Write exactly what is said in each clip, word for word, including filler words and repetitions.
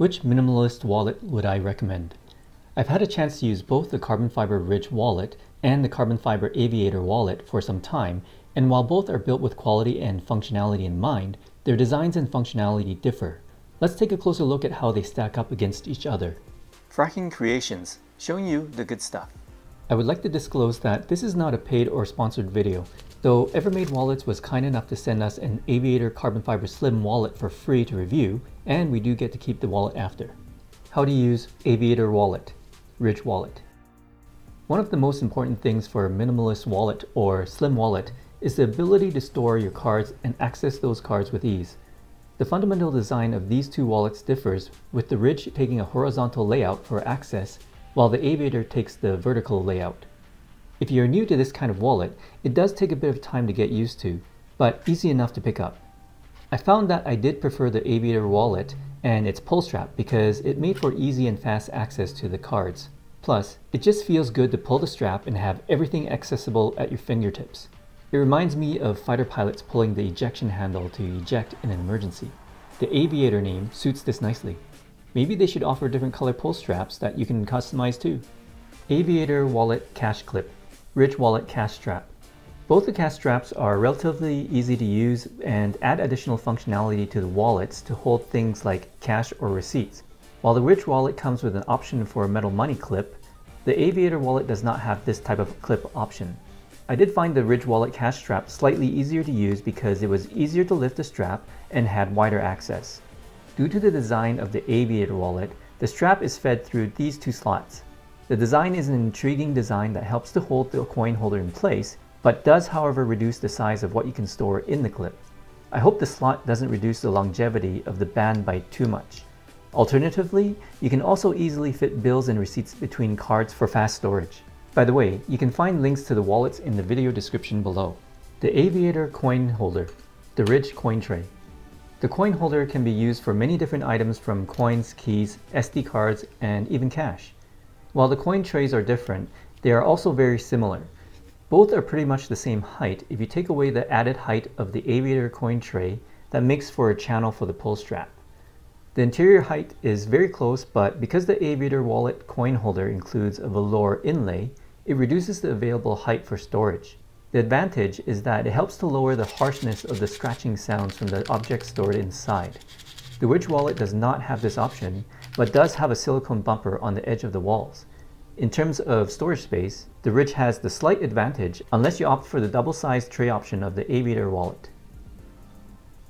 Which minimalist wallet would I recommend? I've had a chance to use both the Carbon Fiber Ridge Wallet and the Carbon Fiber Aviator Wallet for some time, and while both are built with quality and functionality in mind, their designs and functionality differ. Let's take a closer look at how they stack up against each other. Frakking Creations, showing you the good stuff. I would like to disclose that this is not a paid or sponsored video, though Evermade Wallets was kind enough to send us an Aviator Carbon Fiber Slim wallet for free to review, and we do get to keep the wallet after. How to use Aviator Wallet, Ridge Wallet. One of the most important things for a minimalist wallet or slim wallet is the ability to store your cards and access those cards with ease. The fundamental design of these two wallets differs, with the Ridge taking a horizontal layout for access, while the Aviator takes the vertical layout. If you're new to this kind of wallet, it does take a bit of time to get used to, but easy enough to pick up. I found that I did prefer the Aviator wallet and its pull strap because it made for easy and fast access to the cards. Plus, it just feels good to pull the strap and have everything accessible at your fingertips. It reminds me of fighter pilots pulling the ejection handle to eject in an emergency. The Aviator name suits this nicely. Maybe they should offer different color pull straps that you can customize too. Aviator Wallet Cash Clip, Ridge Wallet Cash Strap. Both the cash straps are relatively easy to use and add additional functionality to the wallets to hold things like cash or receipts. While the Ridge Wallet comes with an option for a metal money clip, the Aviator Wallet does not have this type of clip option. I did find the Ridge Wallet cash strap slightly easier to use because it was easier to lift the strap and had wider access. Due to the design of the Aviator wallet, the strap is fed through these two slots. The design is an intriguing design that helps to hold the coin holder in place, but does however reduce the size of what you can store in the clip. I hope the slot doesn't reduce the longevity of the band by too much. Alternatively, you can also easily fit bills and receipts between cards for fast storage. By the way, you can find links to the wallets in the video description below. The Aviator coin holder, the Ridge coin tray. The coin holder can be used for many different items from coins, keys, S D cards, and even cash. While the coin trays are different, they are also very similar. Both are pretty much the same height if you take away the added height of the Aviator coin tray that makes for a channel for the pull strap. The interior height is very close, but because the Aviator wallet coin holder includes a velour inlay, it reduces the available height for storage. The advantage is that it helps to lower the harshness of the scratching sounds from the objects stored inside. The Ridge wallet does not have this option, but does have a silicone bumper on the edge of the walls. In terms of storage space, the Ridge has the slight advantage unless you opt for the double-sized tray option of the Aviator wallet.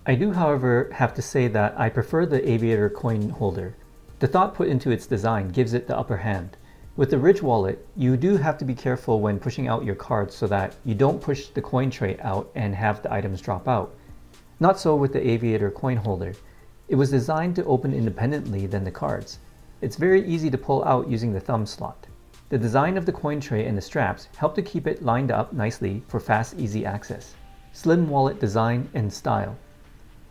I do, however, have to say that I prefer the Aviator coin holder. The thought put into its design gives it the upper hand. With the Ridge wallet, you do have to be careful when pushing out your cards so that you don't push the coin tray out and have the items drop out. Not so with the Aviator coin holder. It was designed to open independently than the cards. It's very easy to pull out using the thumb slot. The design of the coin tray and the straps help to keep it lined up nicely for fast, easy access. Slim wallet design and style.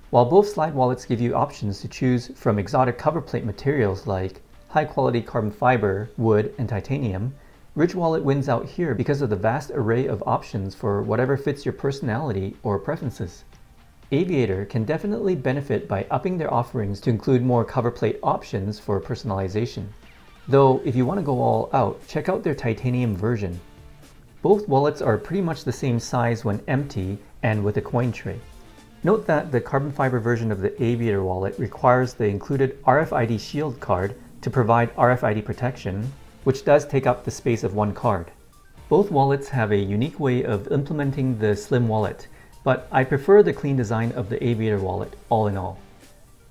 While both slide wallets give you options to choose from exotic cover plate materials like high-quality carbon fiber, wood, and titanium, Ridge Wallet wins out here because of the vast array of options for whatever fits your personality or preferences. Aviator can definitely benefit by upping their offerings to include more cover plate options for personalization. Though, if you want to go all out, check out their titanium version. Both wallets are pretty much the same size when empty and with a coin tray. Note that the carbon fiber version of the Aviator wallet requires the included R F I D shield card to provide R F I D protection, which does take up the space of one card. Both wallets have a unique way of implementing the slim wallet, but I prefer the clean design of the Aviator wallet all in all.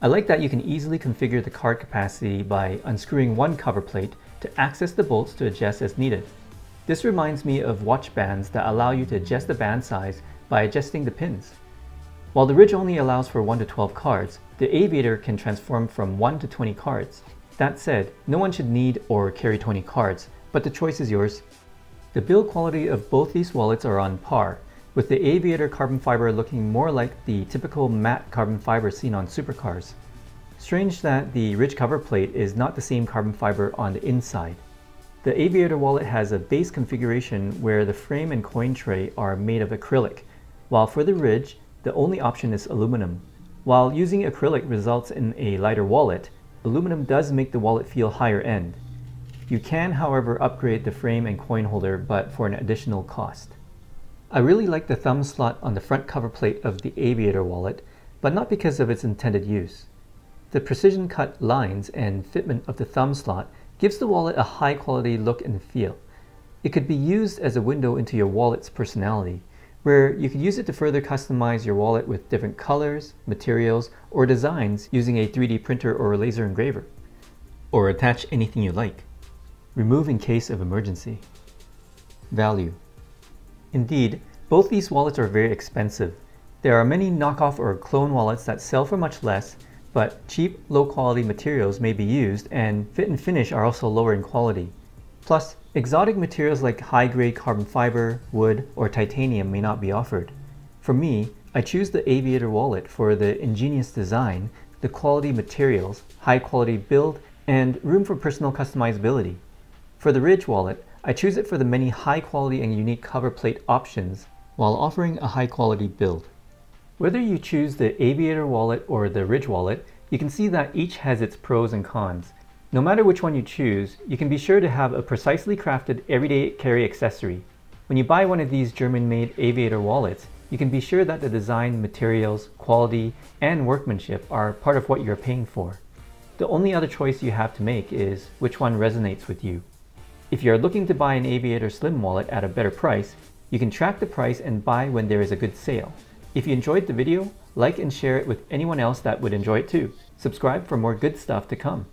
I like that you can easily configure the card capacity by unscrewing one cover plate to access the bolts to adjust as needed. This reminds me of watch bands that allow you to adjust the band size by adjusting the pins. While the Ridge only allows for one to twelve cards, the Aviator can transform from one to twenty cards. That said, no one should need or carry twenty cards, but the choice is yours. The build quality of both these wallets are on par, with the Aviator carbon fiber looking more like the typical matte carbon fiber seen on supercars. Strange that the Ridge cover plate is not the same carbon fiber on the inside. The Aviator wallet has a base configuration where the frame and coin tray are made of acrylic, while for the Ridge, the only option is aluminum. While using acrylic results in a lighter wallet, aluminum does make the wallet feel higher end. You can, however, upgrade the frame and coin holder, but for an additional cost. I really like the thumb slot on the front cover plate of the Aviator wallet, but not because of its intended use. The precision cut lines and fitment of the thumb slot gives the wallet a high quality look and feel. It could be used as a window into your wallet's personality, where you could use it to further customize your wallet with different colors, materials, or designs using a three D printer or a laser engraver. Or attach anything you like. Remove in case of emergency. Value. Indeed, both these wallets are very expensive. There are many knockoff or clone wallets that sell for much less, but cheap, low-quality materials may be used, and fit and finish are also lower in quality. Plus, exotic materials like high-grade carbon fiber, wood, or titanium may not be offered. For me, I choose the Aviator wallet for the ingenious design, the quality materials, high-quality build, and room for personal customizability. For the Ridge wallet, I choose it for the many high-quality and unique cover plate options while offering a high-quality build. Whether you choose the Aviator wallet or the Ridge wallet, you can see that each has its pros and cons. No matter which one you choose, you can be sure to have a precisely crafted everyday carry accessory. When you buy one of these German-made Aviator wallets, you can be sure that the design, materials, quality, and workmanship are part of what you're paying for. The only other choice you have to make is which one resonates with you. If you are looking to buy an Aviator Slim wallet at a better price, you can track the price and buy when there is a good sale. If you enjoyed the video, like and share it with anyone else that would enjoy it too. Subscribe for more good stuff to come.